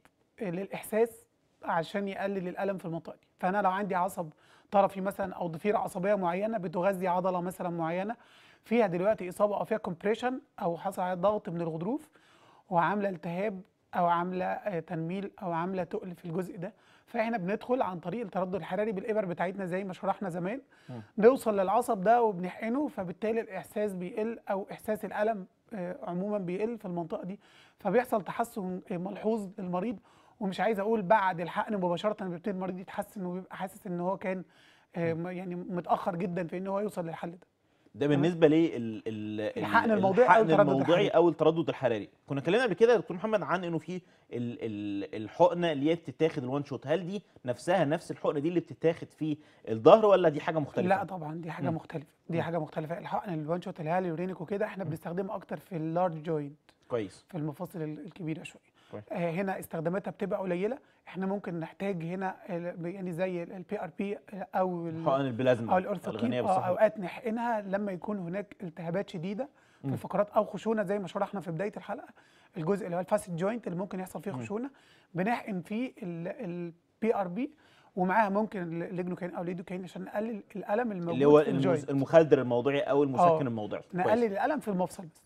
للاحساس عشان يقلل الالم في المنطقه دي. فانا لو عندي عصب طرفي مثلا او ضفيره عصبيه معينه بتغذي عضله مثلا معينه فيها دلوقتي اصابه او فيها كومبريشن او حصل عليها ضغط من الغضروف وعامله التهاب او عامله تنميل او عامله تقل في الجزء ده، فاحنا بندخل عن طريق التردد الحراري بالابر بتاعتنا زي ما شرحنا زمان، نوصل للعصب ده وبنحقنه، فبالتالي الاحساس بيقل او احساس الالم عموما بيقل في المنطقه دي، فبيحصل تحسن ملحوظ للمريض. ومش عايز اقول بعد الحقن مباشره بيبتدي المريض يتحسن وبيبقى حاسس ان هو كان يعني متاخر جدا في ان هو يوصل للحل ده. ده بالنسبه للحقن الموضعي, الموضعي او التردد الحراري. كنا اتكلمنا قبل كده يا دكتور محمد عن انه في الحقنه اللي هي بتتاخد الوان شوت، هل دي نفسها نفس الحقنه دي اللي بتتاخد في الظهر ولا دي حاجه مختلفه؟ لا طبعا دي حاجه م. مختلفه، دي حاجه مختلفه. الحقن الوان شوت اللي هي اليورينيك وكده احنا بنستخدمه اكتر في اللارج جوينت، كويس، في المفاصل الكبيره شويه. آه هنا استخداماتها بتبقى قليله، احنا ممكن نحتاج هنا يعني زي البي ار بي او حقن البلازما او الاورثوكين، اوقات نحقنها لما يكون هناك التهابات شديده في الفقرات او خشونه زي ما شرحنا في بدايه الحلقه، الجزء اللي هو الفاسيت جوينت اللي ممكن يحصل فيه خشونه بنحقن فيه البي ار بي ومعاها ممكن الليجنوكاين او الليدوكاين عشان نقلل الالم الموجود اللي هو في المخدر الموضعي او المسكن الموضعي، نقلل الالم في المفصل بس.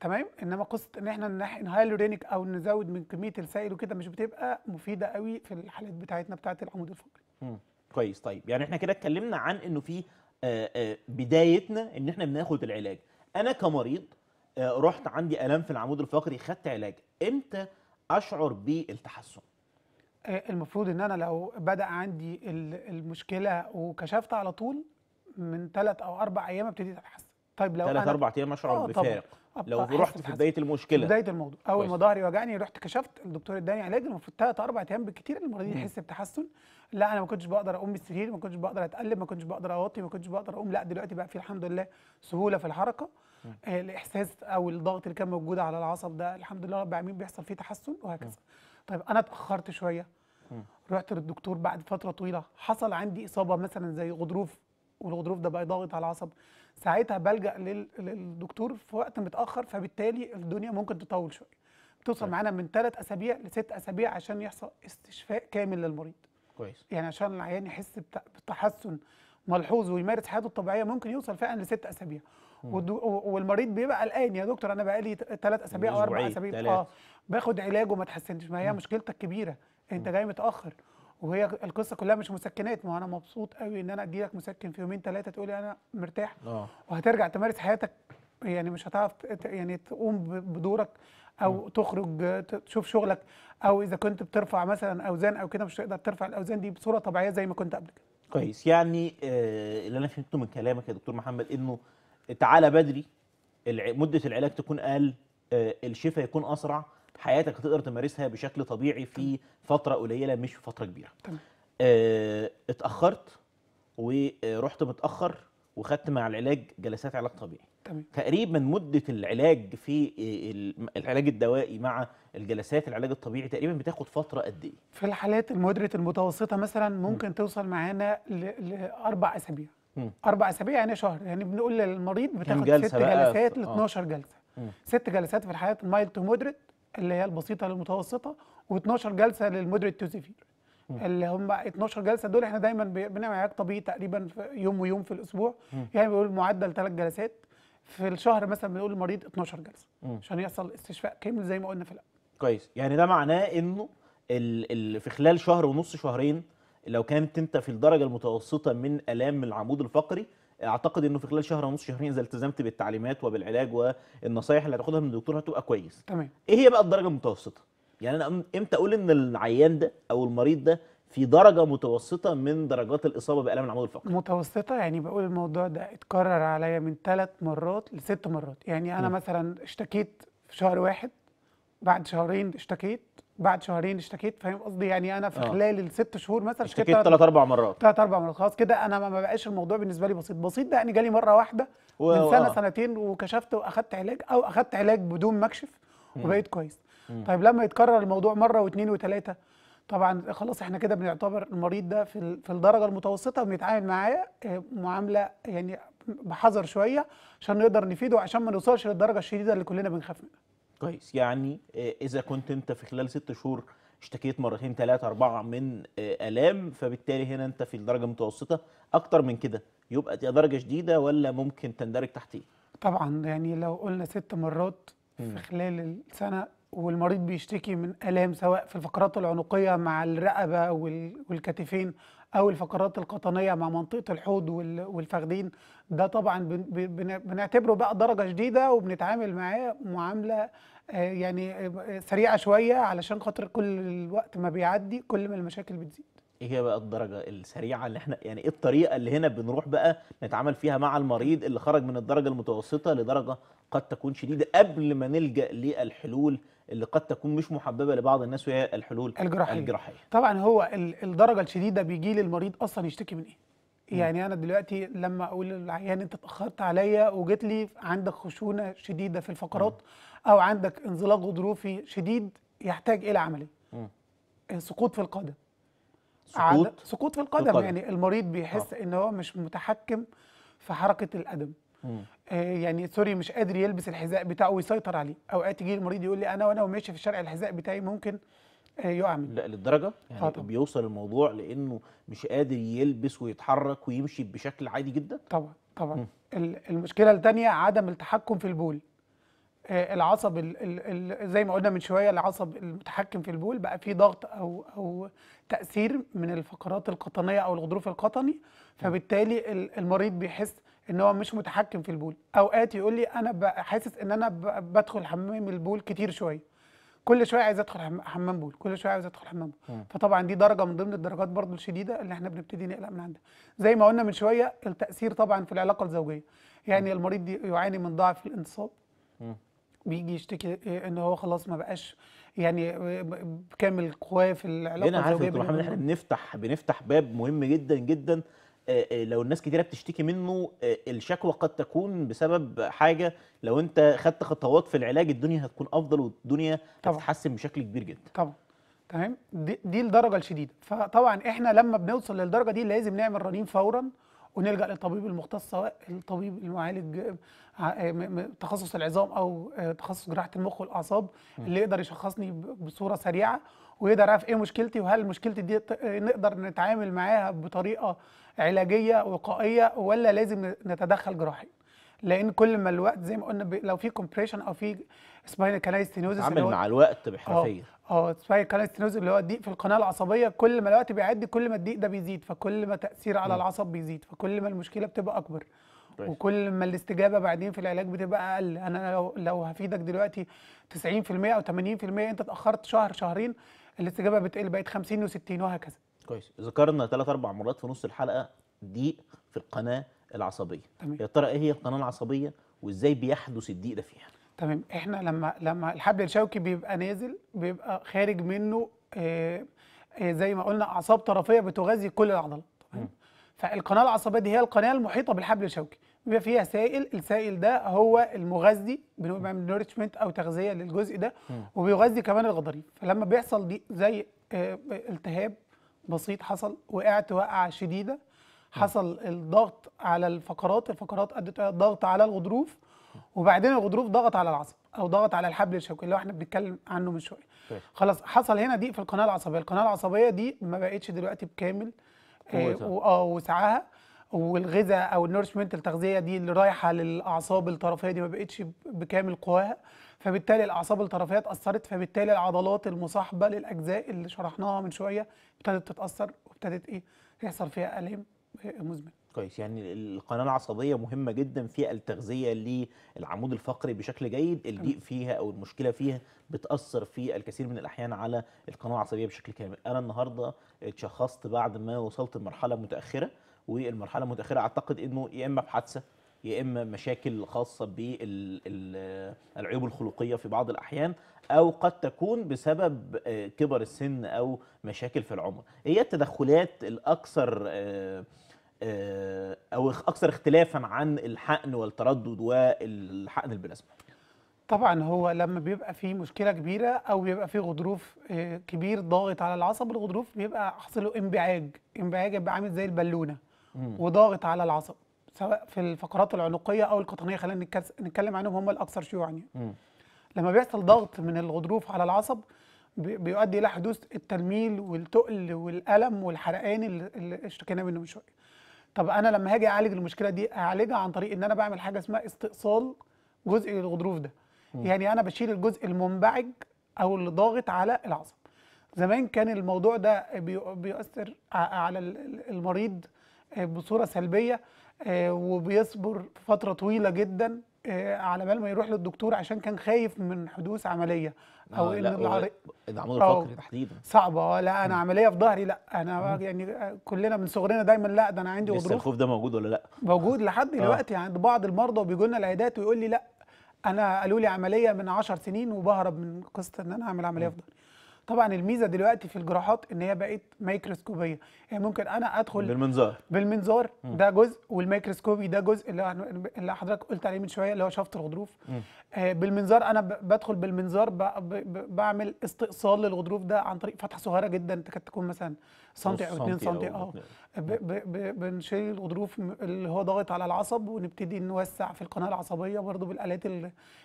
تمام. انما قصه ان احنا نحقن هايلورينيك او نزود من كميه السائل وكده مش بتبقى مفيده قوي في الحالات بتاعتنا بتاعه العمود الفقري. امم كويس. طيب يعني احنا كده اتكلمنا عن انه في آآ آآ بدايتنا ان احنا بناخد العلاج، انا كمريض رحت عندي الام في العمود الفقري خدت علاج، امتى اشعر بالتحسن؟ المفروض ان انا لو بدا عندي المشكله وكشفت على طول من ثلاث او اربع ايام ابتديت اتحسن. طيب لو ثلاث اربع ايام اشعر بفارق، لو رحت في بدايه المشكله بدايه الموضوع اول ما ظهري وجعني رحت كشفت الدكتور اداني علاج، المفروض ثلاث اربع ايام بالكثير المريض يحس بتحسن. لا انا ما كنتش بقدر اقوم من السرير، ما كنتش بقدر اتقلب، ما كنتش بقدر اوطي، ما كنتش بقدر اقوم، لا دلوقتي بقى في الحمد لله سهوله في الحركه. آه الاحساس او الضغط اللي كان موجود على العصب ده الحمد لله رب العالمين بيحصل فيه تحسن وهكذا. طيب انا اتاخرت شويه رحت للدكتور بعد فتره طويله، حصل عندي اصابه مثلا زي غضروف والغضروف ده بقى ضاغط على العصب، ساعتها بلجأ للدكتور في وقت متأخر، فبالتالي الدنيا ممكن تطول شوية، بتوصل طيب. معانا من ثلاث أسابيع لست أسابيع عشان يحصل استشفاء كامل للمريض. كويس. يعني عشان العيان يحس بتحسن ملحوظ ويمارس حياته الطبيعية ممكن يوصل فعلا لست أسابيع. والمريض بيبقى قلقان، يا دكتور أنا بقالي ثلاث أسابيع أو أربع أسابيع آه باخد علاج وما تحسنتش، ما هي م. مشكلتك كبيرة، أنت م. جاي متأخر. وهي القصه كلها مش مسكنات، ما انا مبسوط قوي ان انا ادي لك مسكن في يومين ثلاثه تقولي انا مرتاح أوه. وهترجع تمارس حياتك، يعني مش هتعرف يعني تقوم بدورك او م. تخرج تشوف شغلك، او اذا كنت بترفع مثلا اوزان او كده مش هتقدر ترفع الاوزان دي بصوره طبيعيه زي ما كنت قبل كده. كويس. يعني آه اللي انا فهمته من كلامك يا دكتور محمد انه تعالى بدري، مده العلاج تكون اقل، آه الشفاء يكون اسرع، حياتك هتقدر تمارسها بشكل طبيعي في فترة قليلة مش في فترة كبيرة. تمام. اه اتأخرت ورحت متأخر وخدت مع العلاج جلسات علاج طبيعي. تمام. تقريبا مدة العلاج في العلاج الدوائي مع الجلسات العلاج الطبيعي تقريبا بتاخد فترة قد ايه؟ في الحالات المودريت المتوسطة مثلا ممكن م. توصل معانا لأربع أسابيع. م. أربع أسابيع يعني شهر، يعني بنقول للمريض بتاخد جلسة ست جلسات ل اتناشر جلسة. م. ست جلسات في الحالات المايلد تو مودريت اللي هي البسيطه للمتوسطه، و12 جلسه للمودريت تو سيفير. اللي هم اتناشر جلسه دول احنا دايما بنعمل علاج طبيعي تقريبا يوم ويوم في الاسبوع، م. يعني بنقول معدل ثلاث جلسات في الشهر مثلا، بنقول للمريض اتناشر جلسه عشان يحصل استشفاء كامل زي ما قلنا في الاول. كويس. يعني ده معناه انه ال ال في خلال شهر ونص شهرين لو كانت انت في الدرجه المتوسطه من الام العمود الفقري، اعتقد انه في خلال شهر ونص شهرين اذا التزمت بالتعليمات وبالعلاج والنصايح اللي هتاخدها من الدكتور هتبقى كويس. تمام. ايه هي بقى الدرجه المتوسطه؟ يعني انا امتى اقول ان العيان ده او المريض ده في درجه متوسطه من درجات الاصابه بالام العمود الفقري؟ متوسطه يعني بقول الموضوع ده اتكرر عليا من ثلاث مرات لست مرات، يعني انا م. مثلا اشتكيت في شهر واحد، بعد شهرين اشتكيت، بعد شهرين اشتكيت، فاهم قصدي؟ يعني انا في آه. خلال الست شهور مثلا اشتكيت ثلاث اربع مرات ثلاث اربع مرات خلاص كده انا ما بقاش الموضوع بالنسبه لي بسيط، بسيط ده يعني جالي مره واحده و... من سنه آه. سنتين وكشفت واخدت علاج، او اخدت علاج بدون ما اكشف وبقيت كويس. مم. طيب لما يتكرر الموضوع مره واثنين وثلاثه طبعا خلاص احنا كده بنعتبر المريض ده في في الدرجه المتوسطه وبنتعامل معاه معامله يعني بحذر شويه عشان نقدر نفيده عشان ما نوصلش للدرجه الشديده اللي كلنا بنخاف منها. كويس. يعني إذا كنت أنت في خلال ست شهور اشتكيت مرتين ثلاثة أربعة من آلام، فبالتالي هنا أنت في الدرجة المتوسطة، أكتر من كده يبقى دي درجة شديدة ولا ممكن تندرج تحتيه؟ طبعًا يعني لو قلنا ست مرات في خلال السنة والمريض بيشتكي من آلام سواء في الفقرات العنقية مع الرقبة والكتفين أو الفقرات القطنية مع منطقة الحوض والفخدين، ده طبعا بنعتبره بقى درجة جديدة وبنتعامل معاه معاملة يعني سريعة شوية علشان خاطر كل الوقت ما بيعدي كل ما المشاكل بتزيد. ايه هي بقى الدرجه السريعه اللي احنا يعني ايه الطريقه اللي هنا بنروح بقى نتعامل فيها مع المريض اللي خرج من الدرجه المتوسطه لدرجه قد تكون شديده قبل ما نلجا للحلول اللي قد تكون مش محببه لبعض الناس وهي الحلول الجراحيه. الجراحيه طبعا هو الدرجه الشديده بيجي للمريض اصلا يشتكي من ايه؟ يعني انا دلوقتي لما اقول للعيان انت اتاخرت عليا وجيت لي عندك خشونه شديده في الفقرات او عندك انزلاق غضروفي شديد يحتاج الى عمليه. سقوط في القدم. سقوط سقوط في القدم, القدم. يعني المريض بيحس آه. ان هو مش متحكم في حركه القدم. آه يعني سوري مش قادر يلبس الحذاء بتاعه ويسيطر عليه. اوقات يجي المريض يقول لي انا وانا وماشي في الشارع الحذاء بتاعي ممكن يقع منه. لا للدرجه يعني طبعا. بيوصل الموضوع لانه مش قادر يلبس ويتحرك ويمشي بشكل عادي جدا. طبعا طبعا. م. المشكله الثانيه عدم التحكم في البول. العصب ال ال زي ما قلنا من شويه العصب المتحكم في البول بقى فيه ضغط او او تاثير من الفقرات القطنيه او الغضروف القطني, فبالتالي المريض بيحس ان هو مش متحكم في البول. اوقات يقول لي انا حاسس ان انا بدخل حمام البول كتير شويه, كل شويه عايز ادخل حمام بول, كل شويه عايز ادخل حمام بول. فطبعا دي درجه من ضمن الدرجات برضو الشديده اللي احنا بنبتدي نقلق من عندها. زي ما قلنا من شويه التاثير طبعا في العلاقه الزوجيه, يعني المريض يعاني من ضعف الانتصاب, بيجي يشتكي ان هو خلاص ما بقاش يعني بكامل قواه في العلاقه الزوجيه. هنا عارف يا دكتور محمد احنا بنفتح بنفتح باب مهم جدا جدا لو الناس كتيره بتشتكي منه. الشكوى قد تكون بسبب حاجه لو انت خدت خطوات في العلاج الدنيا هتكون افضل والدنيا هتتحسن بشكل كبير جدا. طبعا تمام. دي, دي الدرجه الشديده. فطبعا احنا لما بنوصل للدرجه دي لازم نعمل رنين فورا ونلجا للطبيب المختص, سواء الطبيب المعالج تخصص العظام او تخصص جراحه المخ والاعصاب اللي يقدر يشخصني بصوره سريعه ويقدر يعرف ايه مشكلتي وهل مشكلتي دي نقدر نتعامل معاها بطريقه علاجيه وقائيه ولا لازم نتدخل جراحي. لان كل ما الوقت زي ما قلنا لو في كومبريشن او في سباينيكالايستينوزيس بتتعامل مع الوقت بحرفيه. اه سباينيكالايستينوزيس اللي هو الضيق في القناه العصبيه, كل ما الوقت بيعدي كل ما الضيق ده بيزيد, فكل ما تاثير على م. العصب بيزيد, فكل ما المشكله بتبقى اكبر طيب. وكل ما الاستجابه بعدين في العلاج بتبقى اقل. انا لو لو هفيدك دلوقتي تسعين في المية او ثمانين في المية انت اتاخرت شهر شهرين الاستجابه بتقل بقت خمسين وستين وهكذا. كويس. ذكرنا ثلاث اربع مرات في نص الحلقه ضيق في القناه العصبيه. يا ترى ايه هي القناه العصبيه وازاي بيحدث الضيق ده فيها؟ تمام. احنا لما لما الحبل الشوكي بيبقى نازل بيبقى خارج منه آآ آآ زي ما قلنا اعصاب طرفيه بتغذي كل العضلات. تمام. فالقناه العصبيه دي هي القناه المحيطه بالحبل الشوكي, بيبقى فيها سائل, السائل ده هو المغذي, بنعمل نورتشمنت او تغذيه للجزء ده م. وبيغذي كمان الغضاريف. فلما بيحصل دي زي التهاب بسيط حصل, وقعت وقعه شديده, حصل الضغط على الفقرات, الفقرات ادت الى الضغط على الغضروف, وبعدين الغضروف ضغط على العصب او ضغط على الحبل الشوكي اللي احنا بنتكلم عنه من شويه. خلاص حصل هنا ضيق في القناه العصبيه. القناه العصبيه دي ما بقتش دلوقتي بكامل اه وسعها, والغذاء او النورشمنت التغذيه دي اللي رايحه للاعصاب الطرفيه دي ما بقتش بكامل قواها, فبالتالي الاعصاب الطرفيه اتاثرت, فبالتالي العضلات المصاحبه للاجزاء اللي شرحناها من شويه ابتدت تتاثر وابتدت ايه يحصل فيها الام مزمن. كويس. يعني القناه العصبيه مهمه جدا في التغذيه للعمود الفقري بشكل جيد. الضيق فيها او المشكله فيها بتاثر في الكثير من الاحيان على القناه العصبيه بشكل كامل. انا النهارده اتشخصت بعد ما وصلت لمرحله متاخره, والمرحله المتاخره اعتقد انه يا اما بحادثه يا اما مشاكل خاصه بالعيوب الخلقيه في بعض الاحيان, او قد تكون بسبب كبر السن او مشاكل في العمر. هي التدخلات الاكثر او اكثر اختلافا عن الحقن والتردد والحقن البلازما؟ طبعا هو لما بيبقى فيه مشكله كبيره او بيبقى فيه غضروف كبير ضاغط على العصب, الغضروف بيبقى حصل له انبعاج, انبعاج بيبقى عامل زي البالونه وضاغط على العصب سواء في الفقرات العنقيه او القطنيه, خلينا نتكلم عنهم هم الاكثر شيوعا يعني. لما بيحصل ضغط من الغضروف على العصب بيؤدي الى حدوث التلميل والتقل والالم والحرقان اللي اشتكينا منه من شويه. طب انا لما هاجي اعالج المشكله دي اعالجها عن طريق ان انا بعمل حاجه اسمها استئصال جزء الغضروف ده. م. يعني انا بشيل الجزء المنبعج او اللي ضاغط على العصب. زمان كان الموضوع ده بيؤثر على المريض بصوره سلبيه وبيصبر فتره طويله جدا على بال ما يروح للدكتور عشان كان خايف من حدوث عمليه او ان العرض العمود الفقري تحديدا صعبه. لا انا عمليه في ظهري، لا انا يعني كلنا من صغرنا دايما لا ده انا عندي غضروف. الخوف ده موجود ولا لا؟ موجود لحد دلوقتي عند بعض المرضى، وبيجوا لنا العيادات ويقول لي لا انا قالوا لي عمليه من عشر سنين وبهرب من قصه ان انا هعمل عمليه في ظهري. طبعا الميزه دلوقتي في الجراحات ان هي بقت ميكروسكوبيه، يعني ممكن انا ادخل بالمنظار بالمنظار ده جزء، والميكروسكوبي ده جزء اللي حضرتك قلت عليه من شويه اللي هو شفط الغضروف. آه بالمنظار انا بدخل بالمنظار بعمل استئصال للغضروف ده عن طريق فتحه صغيره جدا تكاد تكون مثلا سنتي او اتنين سنتي. اه بنشيل الغضروف اللي هو ضاغط على العصب ونبتدي نوسع في القناه العصبيه برضو بالالات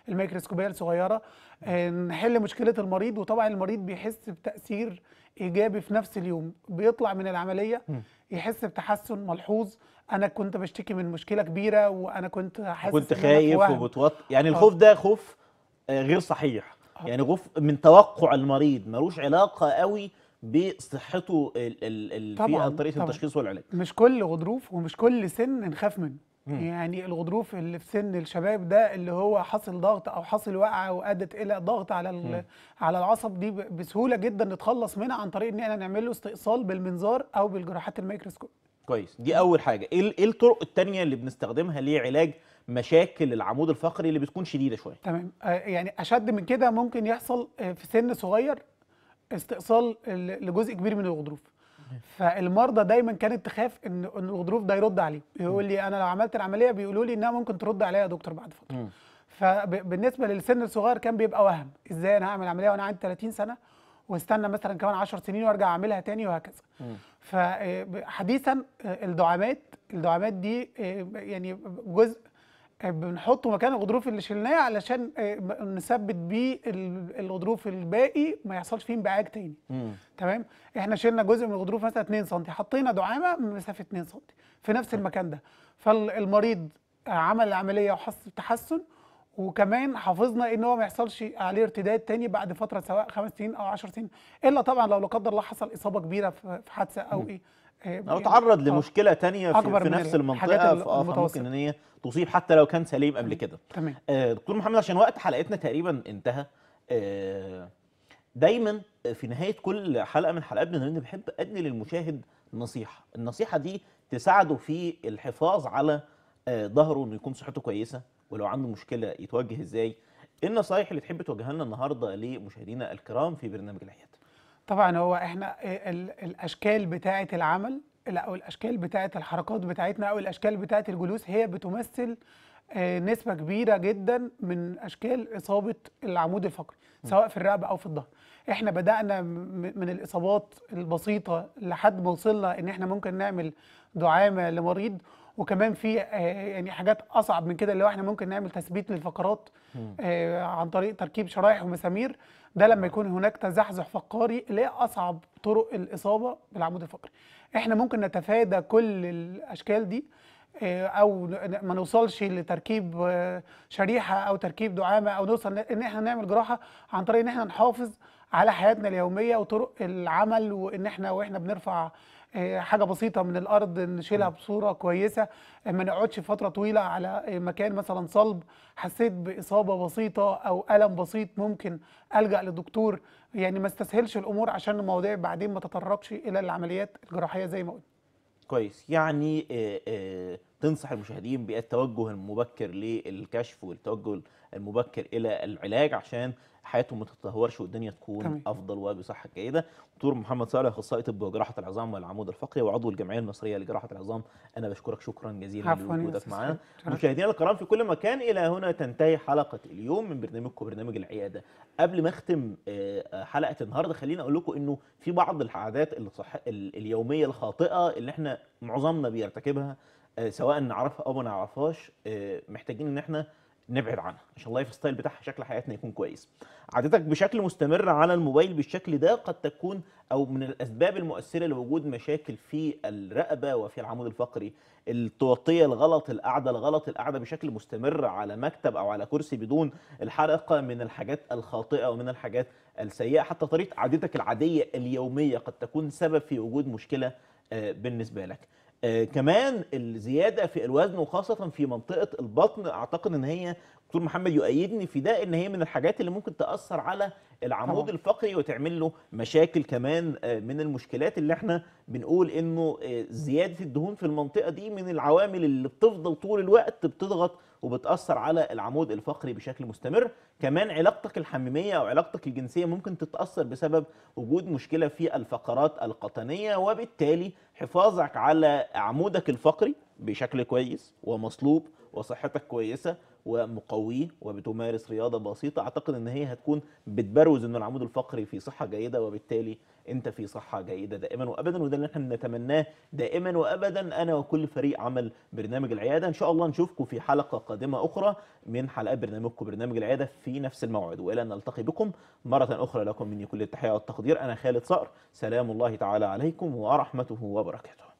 الميكروسكوبيه الصغيره. آه نحل مشكله المريض، وطبعا المريض بيحس بتأثير إيجابي في نفس اليوم، بيطلع من العملية يحس بتحسن ملحوظ. أنا كنت بشتكي من مشكلة كبيرة وأنا كنت حاسس كنت خايف وبتوتر، يعني الخوف ده خوف غير صحيح، يعني خوف من توقع المريض ملوش علاقة قوي بصحته في طريقة التشخيص والعلاج. مش كل غضروف ومش كل سن نخاف منه، يعني الغضروف اللي في سن الشباب ده اللي هو حصل ضغط او حصل وقعه وادت الى ضغط على على العصب دي بسهوله جدا نتخلص منها عن طريق ان احنا نعمل له استئصال بالمنظار او بالجراحات الميكروسكوب. كويس، دي اول حاجه. ايه الطرق الثانيه اللي بنستخدمها لعلاج مشاكل العمود الفقري اللي بتكون شديده شويه؟ تمام، يعني اشد من كده ممكن يحصل في سن صغير استئصال لجزء كبير من الغضروف. فالمرضى دايما كانت تخاف ان ان الغضروف ده يرد عليه، يقول لي انا لو عملت العمليه بيقولوا لي انها ممكن ترد عليا يا دكتور بعد فتره. فبالنسبه للسن الصغير كان بيبقى وهم، ازاي انا هعمل عمليه وانا عندي ثلاثين سنة واستنى مثلا كمان عشر سنين وارجع اعملها تاني وهكذا. فحديثا الدعامات الدعامات دي يعني جزء بنحطه مكان الغضروف اللي شلناه علشان نثبت بيه الغضروف الباقي ما يحصلش فيه انبعاج تاني. تمام؟ احنا شلنا جزء من الغضروف مثلا اتنين سنتي، حطينا دعامه من مسافه اتنين سنتي في نفس المكان ده. فالمريض عمل العمليه وحس بتحسن، وكمان حافظنا ان هو ما يحصلش عليه ارتداد تاني بعد فتره سواء خمس سنين او عشر سنين، الا طبعا لو لا قدر الله حصل اصابه كبيره في حادثه او ايه او تعرض لمشكله تانية في, في نفس المنطقه، فممكن ان هي تصيب حتى لو كان سليم قبل كده. تمام. آه دكتور محمد، عشان وقت حلقتنا تقريبا انتهى، آه دايما في نهايه كل حلقه من حلقات بنرن بحب ادني للمشاهد نصيحه، النصيحه دي تساعده في الحفاظ على آه ظهره انه يكون صحته كويسه، ولو عنده مشكله يتوجه ازاي. ايه النصايح اللي تحب توجهها لنا النهارده لمشاهدينا الكرام في برنامج العيادة؟ طبعا هو احنا الاشكال بتاعه العمل او الاشكال بتاعه الحركات بتاعتنا او الاشكال بتاعه الجلوس هي بتمثل نسبه كبيره جدا من اشكال اصابه العمود الفقري سواء في الرقبه او في الظهر. احنا بدانا من الاصابات البسيطه لحد ما وصلنا ان احنا ممكن نعمل دعامه لمريض، وكمان في يعني حاجات اصعب من كده اللي هو احنا ممكن نعمل تثبيت للفقرات عن طريق تركيب شرايح ومسامير، ده لما يكون هناك تزحزح فقري اللي هي اصعب طرق الاصابه بالعمود الفقري. احنا ممكن نتفادى كل الاشكال دي او ما نوصلش لتركيب شريحه او تركيب دعامه او نوصل ان احنا نعمل جراحه عن طريق ان احنا نحافظ على حياتنا اليوميه وطرق العمل، وان احنا واحنا بنرفع حاجه بسيطه من الارض نشيلها بصوره كويسه، ما نقعدش فتره طويله على مكان مثلا صلب. حسيت باصابه بسيطه او الم بسيط ممكن الجا للدكتور، يعني ما استسهلش الامور عشان المواضيع بعدين ما تتطرقش الى العمليات الجراحيه زي ما قلنا. كويس، يعني آآ آآ تنصح المشاهدين بالتوجه المبكر للكشف والتوجه المبكر الى العلاج عشان حياتهم ما تتدهورش والدنيا تكون طبعا افضل وبصحه جيده. دكتور محمد صقر، اخصائي طب وجراحه العظام والعمود الفقري وعضو الجمعيه المصريه لجراحه العظام، انا بشكرك شكرا جزيلا لوجودك معانا. مشاهدينا الكرام في كل مكان، الى هنا تنتهي حلقه اليوم من برنامجكم برنامج العياده. قبل ما اختم حلقه النهارده خليني اقول لكم انه في بعض العادات اليوميه الخاطئه اللي احنا معظمنا بيرتكبها سواء نعرفها او ما نعرفهاش، محتاجين ان احنا نبعد عنها عشان اللايف ستايل بتاعها شكل حياتنا يكون كويس. عادتك بشكل مستمر على الموبايل بالشكل ده قد تكون او من الاسباب المؤثره لوجود مشاكل في الرقبه وفي العمود الفقري. التوطيه الغلط، القعده الغلط، القعده بشكل مستمر على مكتب او على كرسي بدون الحركه، من الحاجات الخاطئه ومن الحاجات السيئه. حتى طريقه عادتك العاديه اليوميه قد تكون سبب في وجود مشكله بالنسبه لك. آه كمان الزياده في الوزن وخاصه في منطقه البطن، اعتقد ان هي دكتور محمد يؤيدني في ده، ان هي من الحاجات اللي ممكن تاثر على العمود طبعا. الفقري وتعمل له مشاكل كمان. آه من المشكلات اللي احنا بنقول انه آه زياده الدهون في المنطقه دي من العوامل اللي بتفضل طول الوقت بتضغط وبتاثر على العمود الفقري بشكل مستمر. كمان علاقتك الحميميه او علاقتك الجنسيه ممكن تتاثر بسبب وجود مشكله في الفقرات القطنيه، وبالتالي حفاظك على عمودك الفقري بشكل كويس ومصلوب وصحتك كويسه ومقويه وبتمارس رياضه بسيطه، اعتقد ان هي هتكون بتبروز ان العمود الفقري في صحه جيده، وبالتالي انت في صحه جيده دائما وابدا، وده اللي احنا نتمناه دائما وابدا انا وكل فريق عمل برنامج العياده. ان شاء الله نشوفكم في حلقه قادمه اخرى من حلقات برنامجكم برنامج العياده في نفس الموعد، والى ان نلتقي بكم مره اخرى لكم مني كل التحيه والتقدير. انا خالد صقر، سلام الله تعالى عليكم ورحمته وبركاته.